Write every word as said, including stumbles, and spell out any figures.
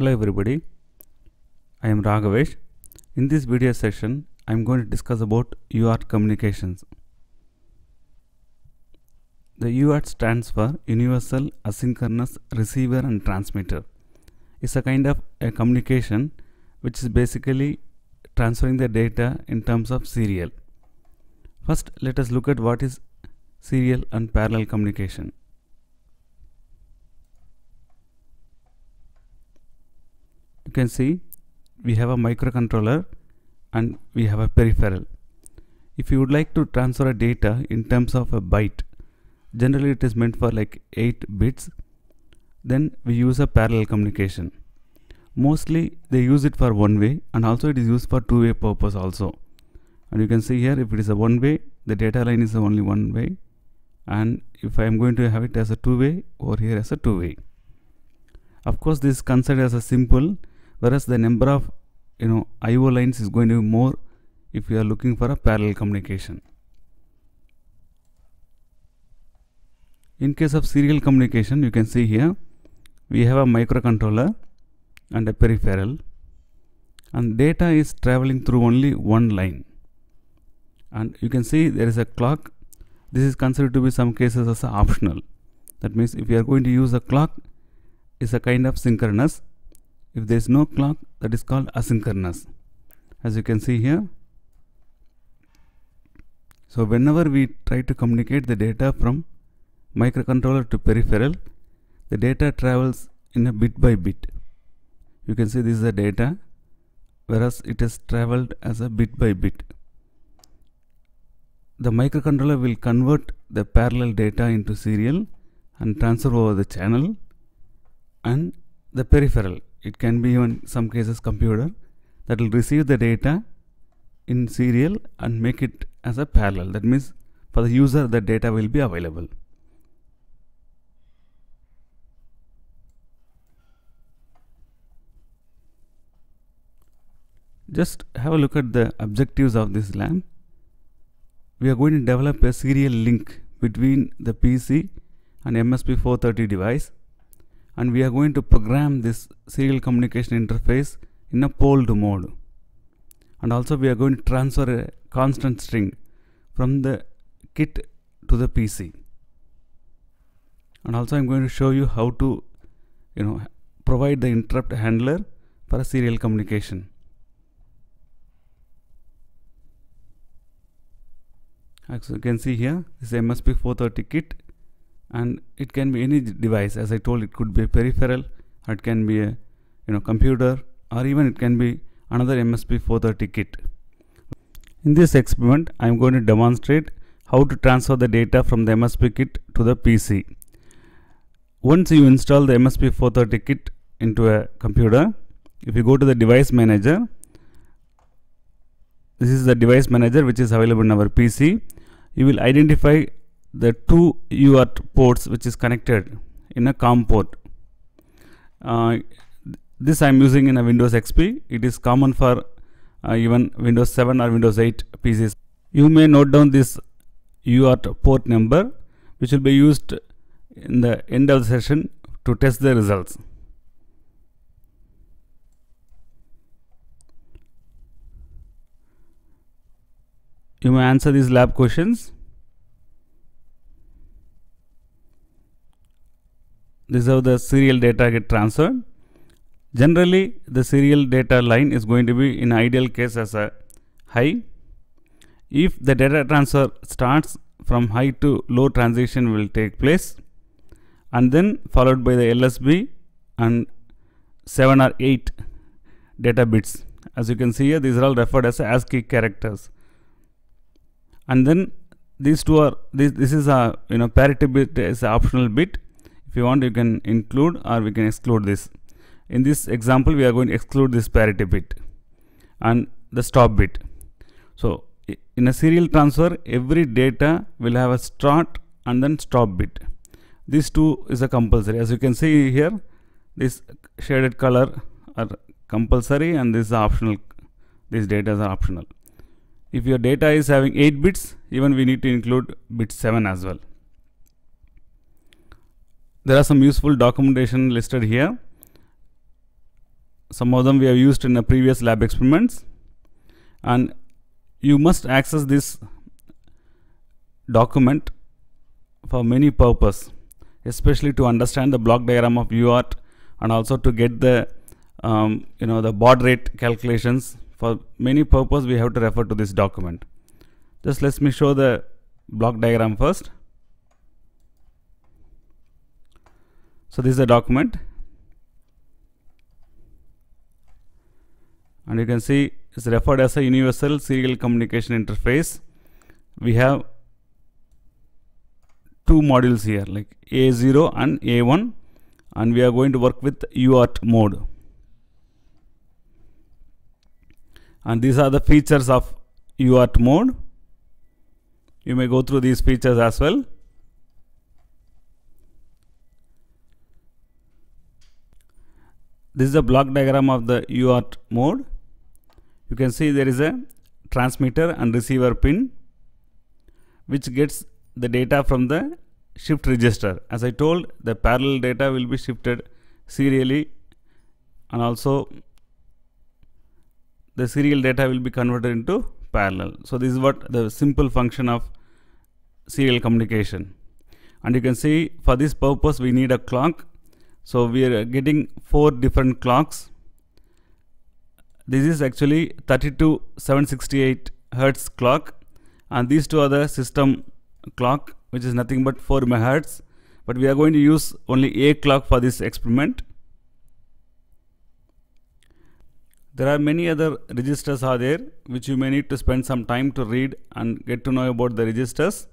Hello everybody, I am Ragavesh. In this video session, I am going to discuss about U A R T communications. The U A R T stands for Universal Asynchronous Receiver and Transmitter. It's a kind of a communication which is basically transferring the data in terms of serial. First, let us look at what is serial and parallel communication. You can see we have a microcontroller and we have a peripheral. If you would like to transfer a data in terms of a byte, generally it is meant for like eight bits, then we use a parallel communication. Mostly they use it for one way, and also it is used for two way purpose also. And you can see here, if it is a one way, the data line is only one way, and if I am going to have it as a two way, over here as a two way. Of course, this is considered as a simple, whereas the number of you know I O lines is going to be more if you are looking for a parallel communication. In case of serial communication, you can see here we have a microcontroller and a peripheral, and data is traveling through only one line. And you can see there is a clock. This is considered to be some cases as optional. That means if you are going to use a clock, it's a kind of synchronous. If there is no clock, that is called asynchronous. As you can see here. So whenever we try to communicate the data from microcontroller to peripheral, the data travels in a bit by bit. You can see this is the data, whereas it has traveled as a bit by bit. The microcontroller will convert the parallel data into serial and transfer over the channel, and the peripheral, it can be even in some cases computer, that will receive the data in serial and make it as a parallel. That means for the user the data will be available. Just have a look at the objectives of this LAN. We are going to develop a serial link between the P C and M S P four thirty device, and we are going to program this serial communication interface in a polled mode. And also we are going to transfer a constant string from the kit to the P C. And also I am going to show you how to you know, provide the interrupt handler for a serial communication. As you can see here, this is M S P four thirty kit, and it can be any device. As I told, it could be a peripheral, or it can be a you know computer, or even it can be another M S P four thirty kit. In this experiment, I am going to demonstrate how to transfer the data from the M S P kit to the P C. Once you install the M S P four thirty kit into a computer, if you go to the device manager, this is the device manager which is available in our P C. You will identify the two U A R T ports which is connected in a COM port. Uh, this I am using in a Windows X P. It is common for uh, even Windows seven or Windows eight P Cs. You may note down this U A R T port number, which will be used in the end of the session to test the results. You may answer these lab questions. This is how the serial data get transferred. Generally, the serial data line is going to be, in ideal case, as a high. If the data transfer starts from high to low, transition will take place, and then followed by the L S B and seven or eight data bits. As you can see here, these are all referred as ASCII characters. And then these two are this. This is a you know parity bit is an optional bit. If you want, you can include or we can exclude this. In this example, we are going to exclude this parity bit and the stop bit. So in a serial transfer, every data will have a start and then stop bit. These two is a compulsory. As you can see here, this shaded color are compulsory and this is optional. These data are optional. If your data is having eight bits, even we need to include bit seven as well. There are some useful documentation listed here. Some of them we have used in a previous lab experiments, and you must access this document for many purposes, especially to understand the block diagram of U A R T and also to get the um, you know the baud rate calculations. For many purposes we have to refer to this document. Just let me show the block diagram first. So this is the document, and you can see it's referred as a universal serial communication interface. We have two modules here, like A zero and A one, and we are going to work with U A R T mode. And these are the features of U A R T mode. You may go through these features as well. This is the block diagram of the U A R T mode. You can see there is a transmitter and receiver pin which gets the data from the shift register. As I told, the parallel data will be shifted serially, and also the serial data will be converted into parallel. So this is what the simple function of serial communication. And you can see for this purpose we need a clock. So we are getting four different clocks. This is actually thirty-two seven sixty-eight hertz clock, and these two are the system clock, which is nothing but four megahertz, but we are going to use only a clock for this experiment. There are many other registers are there which you may need to spend some time to read and get to know about the registers.